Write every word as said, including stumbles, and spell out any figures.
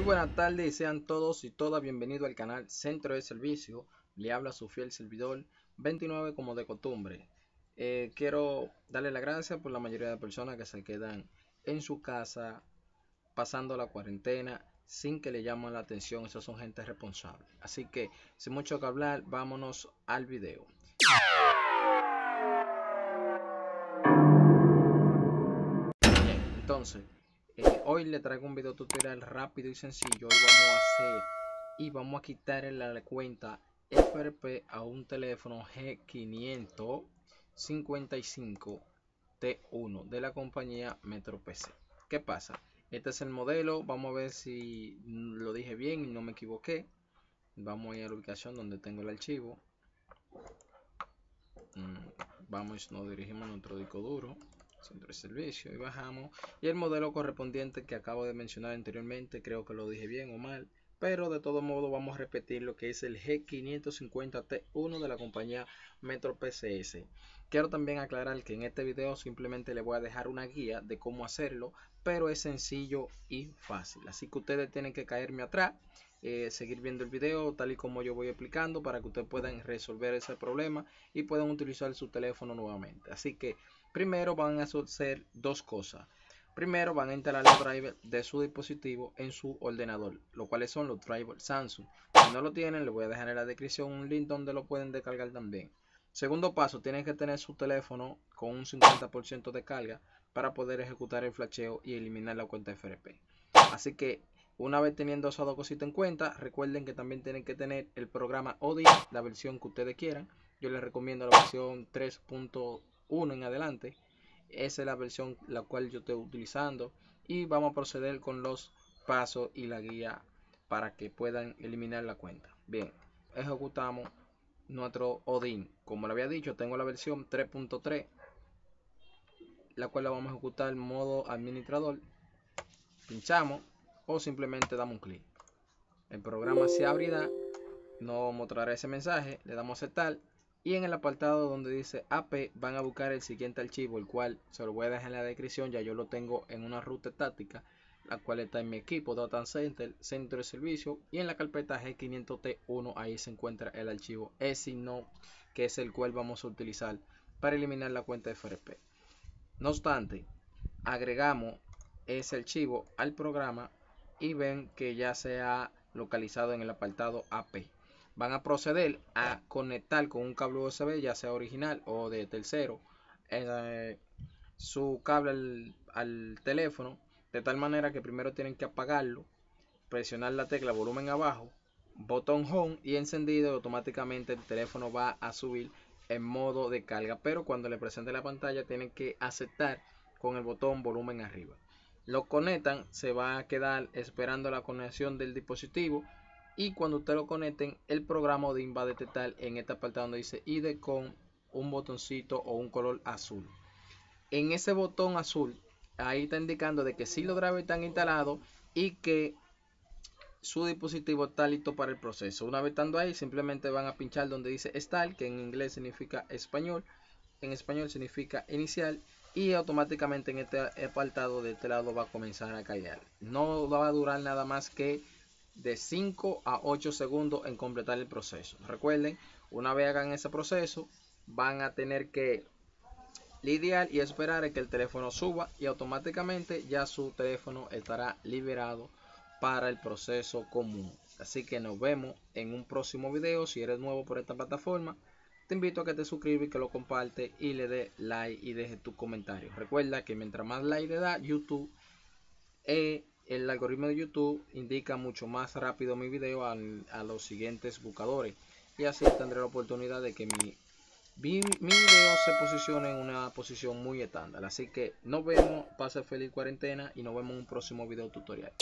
Muy buenas tardes, sean todos y todas bienvenidos al canal Centro de Servicio. Le habla su fiel servidor veintinueve como de costumbre. Eh, quiero darle las gracias por la mayoría de personas que se quedan en su casa pasando la cuarentena sin que le llamen la atención. Esas son gente responsable. Así que sin mucho que hablar, vámonos al video. Entonces, eh, hoy le traigo un video tutorial rápido y sencillo. Hoy vamos a hacer y vamos a quitarle la cuenta F R P a un teléfono G cinco cinco cinco T uno de la compañía MetroPCS. ¿Qué pasa? Este es el modelo. Vamos a ver si lo dije bien y no me equivoqué. Vamos a ir a la ubicación donde tengo el archivo. Vamos, nos dirigimos a nuestro disco duro, centro de servicio, y bajamos, y el modelo correspondiente que acabo de mencionar anteriormente, creo que lo dije bien o mal, pero de todo modo vamos a repetir lo que es el G quinientos cincuenta T uno de la compañía MetroPCS. Quiero también aclarar que en este video simplemente le voy a dejar una guía de cómo hacerlo, pero es sencillo y fácil, así que ustedes tienen que caerme atrás, eh, seguir viendo el video tal y como yo voy explicando para que ustedes puedan resolver ese problema y puedan utilizar su teléfono nuevamente. Así que primero van a hacer dos cosas. Primero van a instalar los drivers de su dispositivo en su ordenador, los cuales son los drivers Samsung. Si no lo tienen, les voy a dejar en la descripción un link donde lo pueden descargar también. Segundo paso, tienen que tener su teléfono con un cincuenta por ciento de carga para poder ejecutar el flasheo y eliminar la cuenta F R P. Así que una vez teniendo esas dos cositas en cuenta, recuerden que también tienen que tener el programa Odin, la versión que ustedes quieran. Yo les recomiendo la versión tres punto uno en adelante. Esa es la versión la cual yo estoy utilizando, y vamos a proceder con los pasos y la guía para que puedan eliminar la cuenta. Bien, ejecutamos nuestro Odin. Como le había dicho, tengo la versión tres punto tres, la cual la vamos a ejecutar en modo administrador. Pinchamos o simplemente damos un clic. El programa se abrirá, nos mostrará ese mensaje, le damos a aceptar. Y en el apartado donde dice A P van a buscar el siguiente archivo, el cual se lo voy a dejar en la descripción. Ya yo lo tengo en una ruta táctica, la cual está en mi equipo, Data Center, centro de servicio. Y en la carpeta G quinientos T uno, ahí se encuentra el archivo ESINO, que es el cual vamos a utilizar para eliminar la cuenta de F R P. No obstante, agregamos ese archivo al programa y ven que ya se ha localizado en el apartado A P. Van a proceder a conectar con un cable U S B, ya sea original o de tercero, eh, su cable al, al teléfono, de tal manera que primero tienen que apagarlo, presionar la tecla volumen abajo, botón home y encendido, y automáticamente el teléfono va a subir en modo de carga, pero cuando le presente la pantalla tienen que aceptar con el botón volumen arriba. Lo conectan, se va a quedar esperando la conexión del dispositivo. Y cuando ustedes lo conecten, el programa Odin va a detectar en esta parte donde dice I D con un botoncito o un color azul. En ese botón azul, ahí está indicando de que si los drivers están instalados y que su dispositivo está listo para el proceso. Una vez estando ahí, simplemente van a pinchar donde dice Start, que en inglés significa español, en español significa inicial. Y automáticamente en este apartado de este lado va a comenzar a cargar. No va a durar nada más que de cinco a ocho segundos en completar el proceso. Recuerden, una vez hagan ese proceso, van a tener que lidiar y esperar a que el teléfono suba, y automáticamente ya su teléfono estará liberado para el proceso común. Así que nos vemos en un próximo video. Si eres nuevo por esta plataforma, te invito a que te suscribas, que lo compartes y le des like y dejes tus comentarios. Recuerda que mientras más like le da YouTube, eh, el algoritmo de YouTube indica mucho más rápido mi video al, a los siguientes buscadores, y así tendré la oportunidad de que mi, mi, mi video se posicione en una posición muy estándar. Así que nos vemos, pase feliz cuarentena y nos vemos en un próximo video tutorial.